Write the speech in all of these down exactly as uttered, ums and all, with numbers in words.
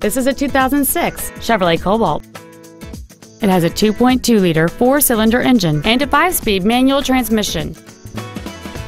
This is a two thousand six Chevrolet Cobalt. It has a two point two liter four-cylinder engine and a five-speed manual transmission.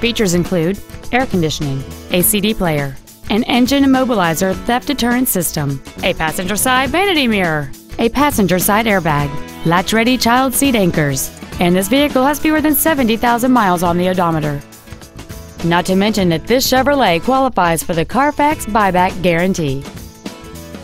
Features include air conditioning, a C D player, an engine immobilizer theft deterrent system, a passenger side vanity mirror, a passenger side airbag, latch-ready child seat anchors, and this vehicle has fewer than seventy thousand miles on the odometer. Not to mention that this Chevrolet qualifies for the Carfax buyback guarantee.